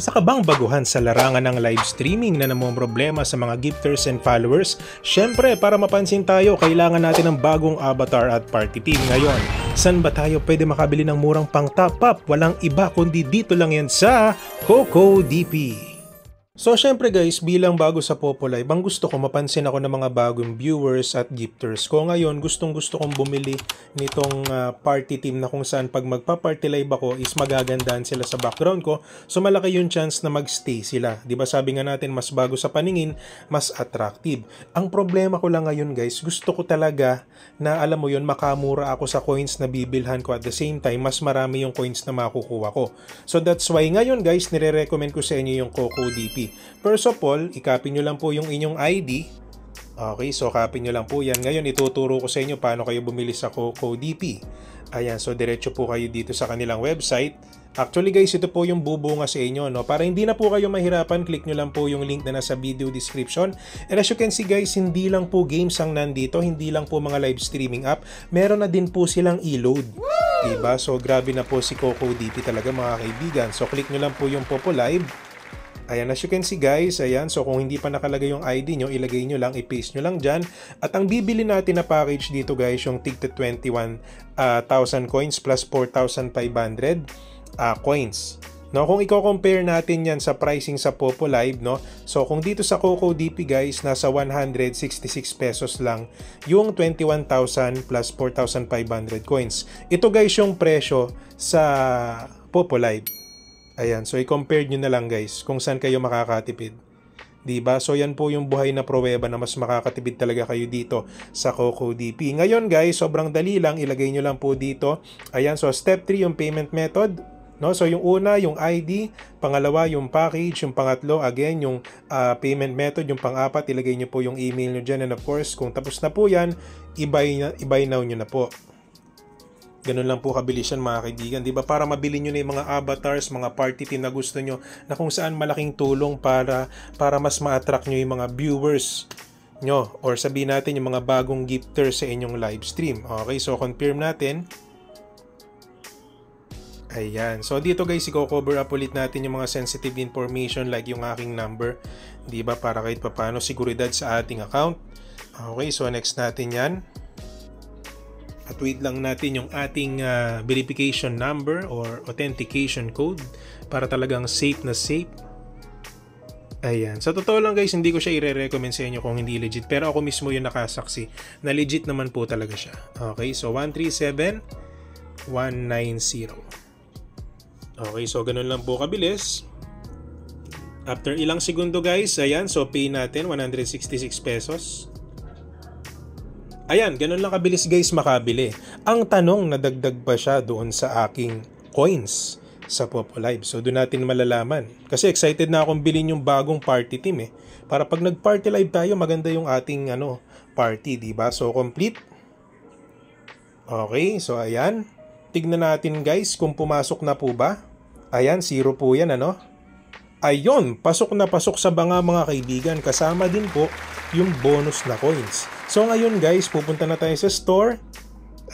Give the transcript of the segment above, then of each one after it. Isa ka bang baguhan sa larangan ng live streaming na namumroblema sa mga gifters and followers? Siyempre, para mapansin tayo, kailangan natin ng bagong avatar at party team ngayon. San ba tayo pwede makabili ng murang pang top up? Walang iba kundi dito lang yan sa CocoDP. So syempre guys, bilang bago sa Poppo Live, ang gusto ko mapansin ako ng mga bagong viewers at gifters ko. Ngayon, gustong kong bumili nitong party team na kung saan pag magpa-party live ako is magagandaan sila sa background ko. So malaki yung chance na magstay sila. Diba sabi nga natin, mas bago sa paningin, mas attractive. Ang problema ko lang ngayon guys, gusto ko talaga na alam mo yun, makamura ako sa coins na bibilhan ko at the same time, mas marami yung coins na makukuha ko. So that's why ngayon guys, nire-recommend ko sa inyo yung CocoDP. First of all, i-copy nyo lang po yung inyong ID. Okay, so copy nyo lang po yan. Ngayon, ituturo ko sa inyo paano kayo bumili sa CocoDP. Ayan, so diretso po kayo dito sa kanilang website. Actually guys, ito po yung bubunga sa inyo, no? Para hindi na po kayo mahirapan, click nyo lang po yung link na nasa video description. And as you can see guys, hindi lang po games ang nandito, hindi lang po mga live streaming app, meron na din po silang e-load. Diba? So grabe na po si CocoDP talaga mga kaibigan. So click nyo lang po yung Poppo Live. Ayan, as you can see guys, ayan, so kung hindi pa nakalagay yung ID nyo, ilagay nyo lang, i-paste nyo lang dyan. At ang bibili natin na package dito guys, yung tig 21,000 coins plus 4,500 coins. No, kung i-compare natin yan sa pricing sa Poppo Live, no? So kung dito sa CocoDP guys, nasa 166 pesos lang yung 21,000 plus 4,500 coins. Ito guys yung presyo sa Poppo Live. Ayan, so i-compare nyo na lang guys kung saan kayo makakatipid. Diba? So yan po yung buhay na pruweba na mas makakatipid talaga kayo dito sa CocoDP. Ngayon guys, sobrang dali lang, ilagay nyo lang po dito. Ayan, so step 3 yung payment method. No? So yung una, yung ID. Pangalawa, yung package. Yung pangatlo, again, yung payment method. Yung pang-apat, ilagay nyo po yung email nyo dyan. And of course, kung tapos na po yan, i-buy now nyo na po. Ganun lang po kabilis yan mga kaibigan, diba? Para mabili nyo na yung mga avatars, mga party team na gusto nyo, na kung saan malaking tulong para mas ma-attract nyo yung mga viewers nyo, or sabihin natin yung mga bagong gifters sa inyong live stream. Okay, so confirm natin. Ayan, so dito guys, i-cover up ulit natin yung mga sensitive information like yung aking number, diba? Para kahit papano siguridad sa ating account. Okay, so next natin yan. At wait lang natin yung ating verification number or authentication code para talagang safe na safe. Ayan. Sa totoo lang guys, hindi ko siya i-recommend sa inyo kung hindi legit. Pero ako mismo yung nakasaksi na legit naman po talaga siya. Okay, so 137-190. Okay, so ganun lang po kabilis. After ilang segundo guys, ayan, so pay natin 166 pesos. Ayan, ganun lang kabilis guys makabili. Ang tanong, nadagdag pa siya doon sa aking coins sa Poppo Live? So doon natin malalaman. Kasi excited na akong bilhin yung bagong party team eh. Para pag nag-party live tayo, maganda yung ating party, diba? So complete. Okay, so ayan. Tignan natin guys kung pumasok na po ba. Ayan, 0 po yan Ayun, pasok na pasok sa banga mga kaibigan. Kasama din po yung bonus na coins. So ngayon guys, pupunta na tayo sa store.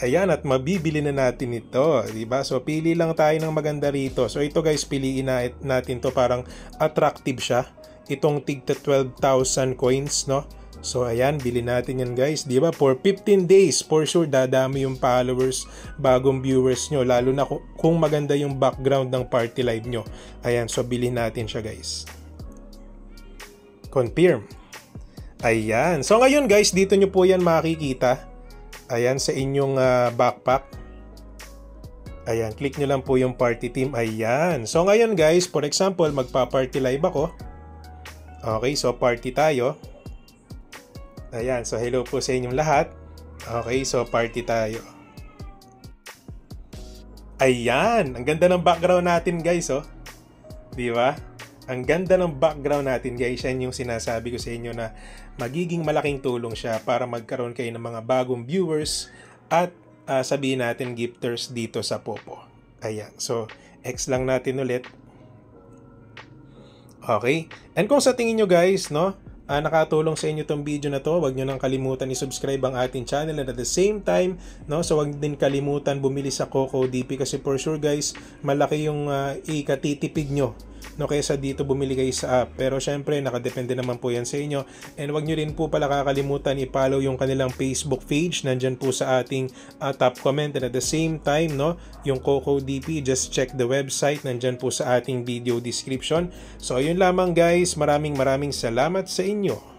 Ayan, at mabibili na natin ito, diba? So pili lang tayo ng maganda rito. So ito guys, piliin natin to, parang attractive siya. Itong tigta 12,000 coins, no? So ayan, bili natin yan guys, diba? For 15 days, for sure, dadami yung followers, bagong viewers nyo. Lalo na kung maganda yung background ng party live nyo. Ayan, so bili natin siya guys. Confirm. Ayan. So ngayon guys, dito nyo po yan makikita. Ayan, sa inyong backpack. Ayan, click nyo lang po yung party team. Ayan. So ngayon guys, for example, magpa-party live ako. Okay, so party tayo. Ayan, so hello po sa inyong lahat. Okay, so party tayo. Ayan, ang ganda ng background natin guys, oh. Diba? Ang ganda ng background natin guys, yan yung sinasabi ko sa inyo na magiging malaking tulong siya para magkaroon kayo ng mga bagong viewers at sabihin natin gifters dito sa Poppo. Ayan, so X lang natin ulit. Okay, and kung sa tingin nyo guys, no, nakatulong sa inyo tong video na to, wag nyo nang kalimutan i-subscribe ang ating channel, and at the same time, no, so wag din kalimutan bumili sa CocoDP kasi for sure guys, malaki yung ikatitipid nyo no, kaysa dito bumili kayo sa app. Pero syempre nakadepende naman po yan sa inyo, and wag nyo rin po pala kakalimutan i-follow yung kanilang Facebook page, nandyan po sa ating top comment, and at the same time, no, yung CocoDP, just check the website, nandyan po sa ating video description. So ayun lamang guys, maraming salamat sa inyo.